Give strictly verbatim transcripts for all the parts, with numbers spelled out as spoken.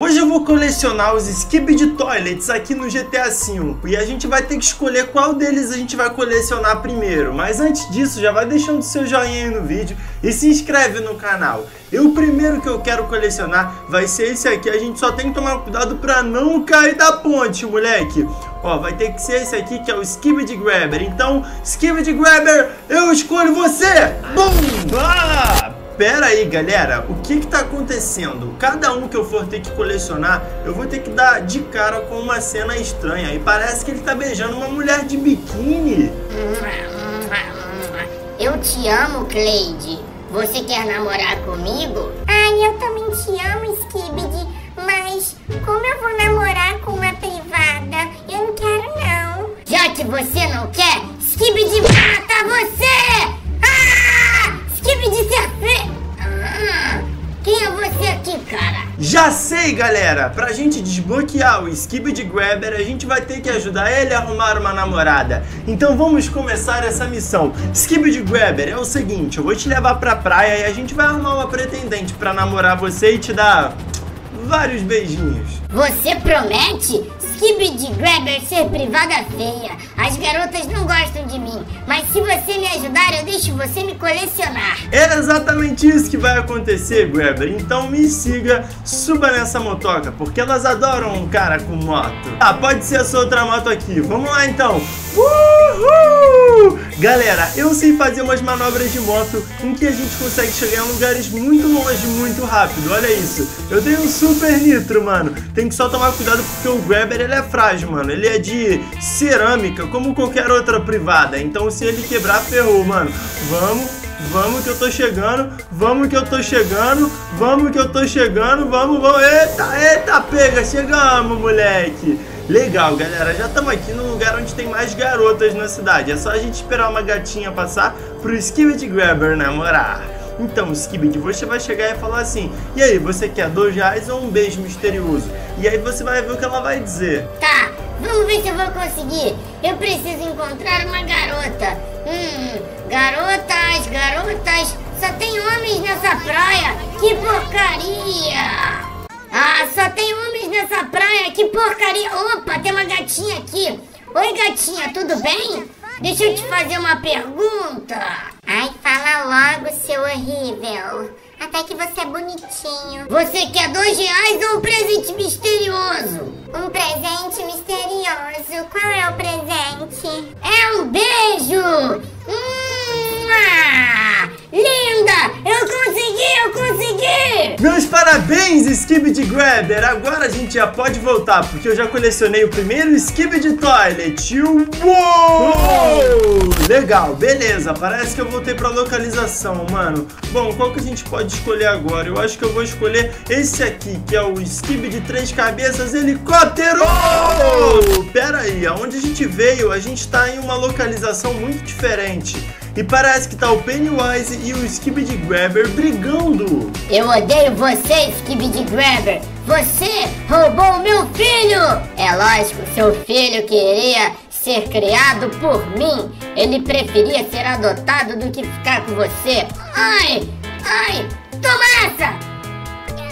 Hoje eu vou colecionar os Skibidi Toilets aqui no G T A cinco e a gente vai ter que escolher qual deles a gente vai colecionar primeiro. Mas antes disso, já vai deixando seu joinha aí no vídeo e se inscreve no canal. E o primeiro que eu quero colecionar vai ser esse aqui. A gente só tem que tomar cuidado pra não cair da ponte, moleque. Ó, vai ter que ser esse aqui que é o Skibidi Grabber. Então, Skibidi Grabber, eu escolho você! Bum! Ah! Pera aí, galera, o que que tá acontecendo? Cada um que eu for ter que colecionar, eu vou ter que dar de cara com uma cena estranha. E parece que ele tá beijando uma mulher de biquíni. Eu te amo, Cleide. Você quer namorar comigo? Ai, eu também te amo, Skibidi. Mas como eu vou namorar com uma privada? Eu não quero, não. Já que você não quer, Skibidi mata você! Ah! Skibidi ser feio! Ah! Quem é você aqui, cara? Já sei, galera! Pra gente desbloquear o Skibidi Grabber, a gente vai ter que ajudar ele a arrumar uma namorada. Então vamos começar essa missão. Skibidi Grabber, é o seguinte, eu vou te levar pra praia e a gente vai arrumar uma pretendente pra namorar você e te dar vários beijinhos. Você promete? Skibidi Grabber ser privada feia. As garotas não gostam de mim, mas se você me ajudar, eu deixo você me colecionar. É exatamente isso que vai acontecer, Grabber. Então me siga, suba nessa motoca, porque elas adoram um cara com moto. Ah, pode ser essa outra moto aqui. Vamos lá, então. Uhul! Galera, eu sei fazer umas manobras de moto em que a gente consegue chegar em lugares muito longe, muito rápido. Olha isso. Eu tenho um super nitro, mano. Tem que só tomar cuidado porque o Grabber, ele é frágil, mano. Ele é de cerâmica, como qualquer outra privada. Então, se ele quebrar, ferrou, mano. Vamos, vamos que eu tô chegando. Vamos que eu tô chegando. Vamos que eu tô chegando. Vamos, vamos. Eita, eita, pega. Chegamos, moleque. Legal, galera. Já estamos aqui num lugar onde tem mais garotas na cidade. É só a gente esperar uma gatinha passar pro Skibidi Grabber namorar. Então, Skibidi, você vai chegar e falar assim: e aí, você quer dois reais ou um beijo misterioso? E aí você vai ver o que ela vai dizer. Tá, vamos ver se eu vou conseguir. Eu preciso encontrar uma garota. Hum, garotas, garotas, só tem homens nessa praia. Que porcaria! Ah, só tem homens nessa praia. Que porcaria! Opa, tem uma gatinha aqui. Oi, gatinha, tudo bem? Deixa eu te fazer uma pergunta. Ai, fala logo, seu horrível. Até que você é bonitinho. Você quer dois reais ou um presente misterioso? Um presente misterioso. Qual é o presente? É um beijo! Hum, ah, linda! Eu consegui, eu consegui! Meus parabéns, Skibidi Grabber! Agora a gente já pode voltar, porque eu já colecionei o primeiro Skibidi Toilet. Uou! Legal, beleza. Parece que eu voltei pra localização, mano. Bom, qual que a gente pode escolher agora? Eu acho que eu vou escolher esse aqui, que é o Skibidi Três Cabeças Helicóptero! Oh! Pera aí, aonde a gente veio, a gente tá em uma localização muito diferente. E parece que tá o Pennywise e o Skibidi Grabber brigando. Eu odeio você, Skibidi Grabber. Você roubou o meu filho! É lógico, seu filho queria ser criado por mim. Ele preferia ser adotado do que ficar com você. Ai, ai, toma essa!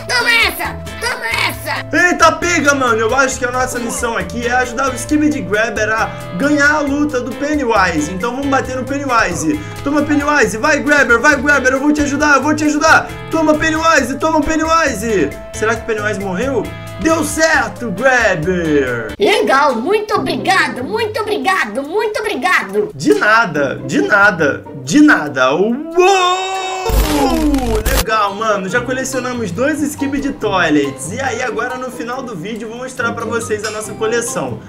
Toma essa! Toma essa! Eita, pega, mano! Eu acho que a nossa missão aqui é ajudar o Skibidi Grabber a ganhar a luta do Pennywise. Então vamos bater no Pennywise. Toma, Pennywise! Vai, Grabber! Vai, Grabber! Eu vou te ajudar! Eu vou te ajudar! Toma, Pennywise! Toma, Pennywise! Será que o Pennywise morreu? Deu certo, Grabber! Legal, muito obrigado, muito obrigado, muito obrigado! De nada, de nada, de nada! Uou! Legal, mano, já colecionamos dois Skibidi Toilets. E aí, agora no final do vídeo, vou mostrar pra vocês a nossa coleção.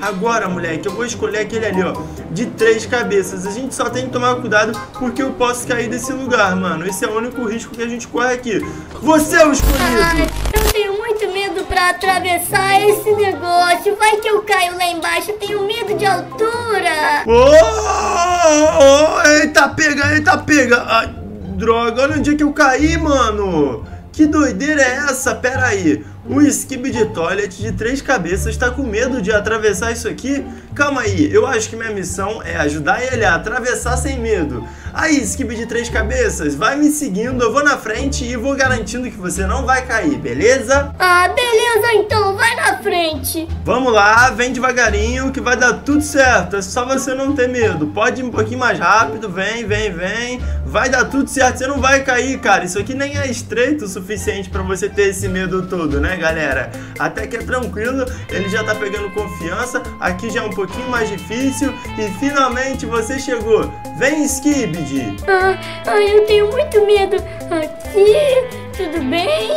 Agora, moleque, eu vou escolher aquele ali, ó, de três cabeças. A gente só tem que tomar cuidado porque eu posso cair desse lugar, mano. Esse é o único risco que a gente corre aqui. Você é o escolhido! Eu tenho muito medo pra atravessar esse negócio. Vai que eu caio lá embaixo, eu tenho medo de altura. Oh, oh, oh, eita, pega, eita, pega. Ai, droga, olha onde é que eu caí, mano. Que doideira é essa? Pera aí. O Skibidi Toilet de três cabeças está com medo de atravessar isso aqui? Calma aí, eu acho que minha missão é ajudar ele a atravessar sem medo. Aí, Skibidi Três Cabeças, vai me seguindo, eu vou na frente e vou garantindo que você não vai cair, beleza? Ah, beleza então, vai na frente. Vamos lá, vem devagarinho que vai dar tudo certo, é só você não ter medo. Pode ir um pouquinho mais rápido, vem, vem, vem. Vai dar tudo certo, você não vai cair, cara. Isso aqui nem é estreito o suficiente pra você ter esse medo todo, né, galera? Até que é tranquilo, ele já tá pegando confiança. Aqui já é um pouquinho mais difícil. E finalmente você chegou. Vem, Skibidi. Ah, ah, eu tenho muito medo. Aqui... Tudo bem?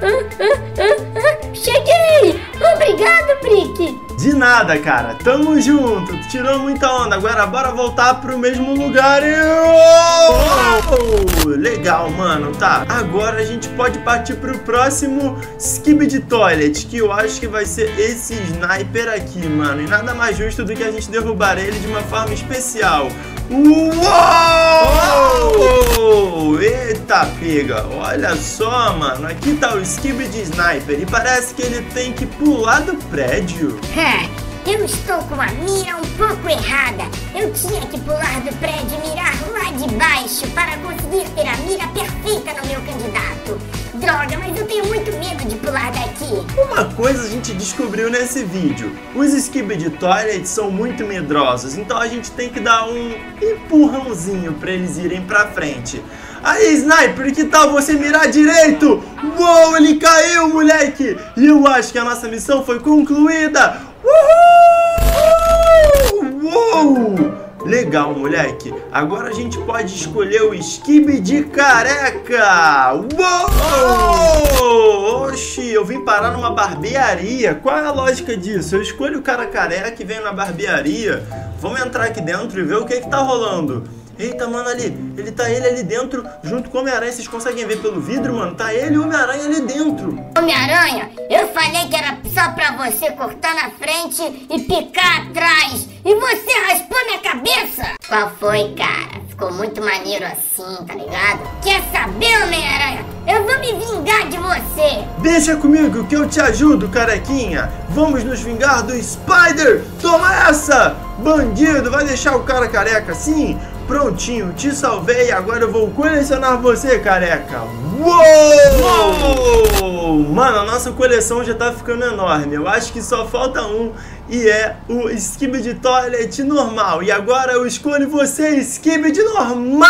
Ah, ah, ah, ah. Cheguei! Obrigado, Brick! De nada, cara. Tamo junto. Tirou muita onda. Agora bora voltar pro mesmo lugar e... Oh! Legal, mano. Tá. Agora a gente pode partir pro próximo Skibidi Toilet, que eu acho que vai ser esse Sniper aqui, mano. E nada mais justo do que a gente derrubar ele de uma forma especial. Uou! Eita, pega! Olha só, mano, aqui tá o Skibidi Sniper e parece que ele tem que pular do prédio. É, eu estou com a mira um pouco errada. Eu tinha que pular do prédio e mirar lá de baixo para conseguir ter a mira perfeita no meu candidato. Droga, mas eu tenho muito medo de pular daqui. Uma coisa a gente descobriu nesse vídeo. Os Skibidi Toilet são muito medrosos, então a gente tem que dar um empurrãozinho pra eles irem pra frente. Aí, Sniper, que tal você mirar direito? Uou, ele caiu, moleque! E eu acho que a nossa missão foi concluída! Uhul! Uou! Legal, moleque. Agora a gente pode escolher o Skibidi careca. Uou! Oxi, eu vim parar numa barbearia. Qual é a lógica disso? Eu escolho o cara careca e venho na barbearia. Vamos entrar aqui dentro e ver o que é que tá rolando. Eita, mano, ali. Ele tá ele ali dentro, junto com o Homem-Aranha. Vocês conseguem ver pelo vidro, mano? Tá ele e o Homem-Aranha ali dentro. Homem-Aranha, eu falei que era só pra você cortar na frente e picar atrás. E você raspou minha cabeça? Qual foi, cara? Ficou muito maneiro assim, tá ligado? Quer saber, Homem-Aranha? Eu vou me vingar de você. Deixa comigo que eu te ajudo, carequinha. Vamos nos vingar do Spider. Toma essa! Bandido, vai deixar o cara careca assim? Prontinho, te salvei, agora eu vou colecionar você, careca. Uou! Mano, a nossa coleção já tá ficando enorme. Eu acho que só falta um e é o Skibidi Toilet normal. E agora eu escolho você, Skibidi normal.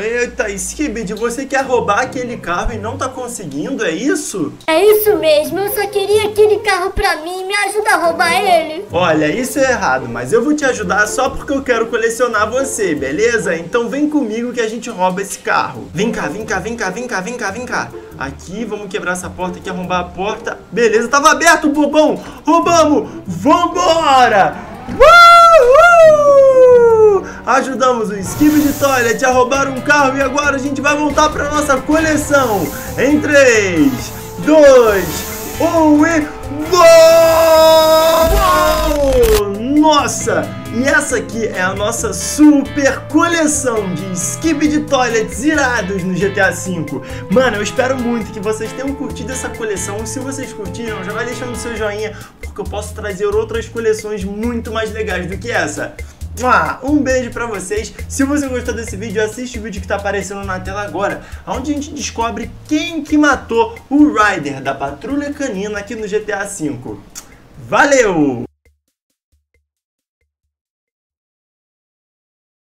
Eita, Skibidi, você quer roubar aquele carro e não tá conseguindo, é isso? É isso mesmo, eu só queria aquele carro pra mim, me ajuda a roubar ele. Olha, isso é errado, mas eu vou te ajudar só porque eu quero colecionar você, beleza? Então vem comigo que a gente rouba esse carro. Vem cá, vem cá, vem cá, vem cá, vem cá, vem cá. Aqui, vamos quebrar essa porta aqui, arrombar a porta. Beleza, tava aberto, bobão. Roubamos, vambora. Uhul! Ajudamos o Skibidi Toilet a roubar um carro e agora a gente vai voltar pra nossa coleção. Em três, dois, um e... Gol! Nossa! E essa aqui é a nossa super coleção de Skibidi Toilets irados no G T A cinco. Mano, eu espero muito que vocês tenham curtido essa coleção. Se vocês curtiram, já vai deixando seu joinha, porque eu posso trazer outras coleções muito mais legais do que essa. Um beijo pra vocês. Se você gostou desse vídeo, assiste o vídeo que tá aparecendo na tela agora, onde a gente descobre quem que matou o Ryder da Patrulha Canina aqui no G T A cinco. Valeu!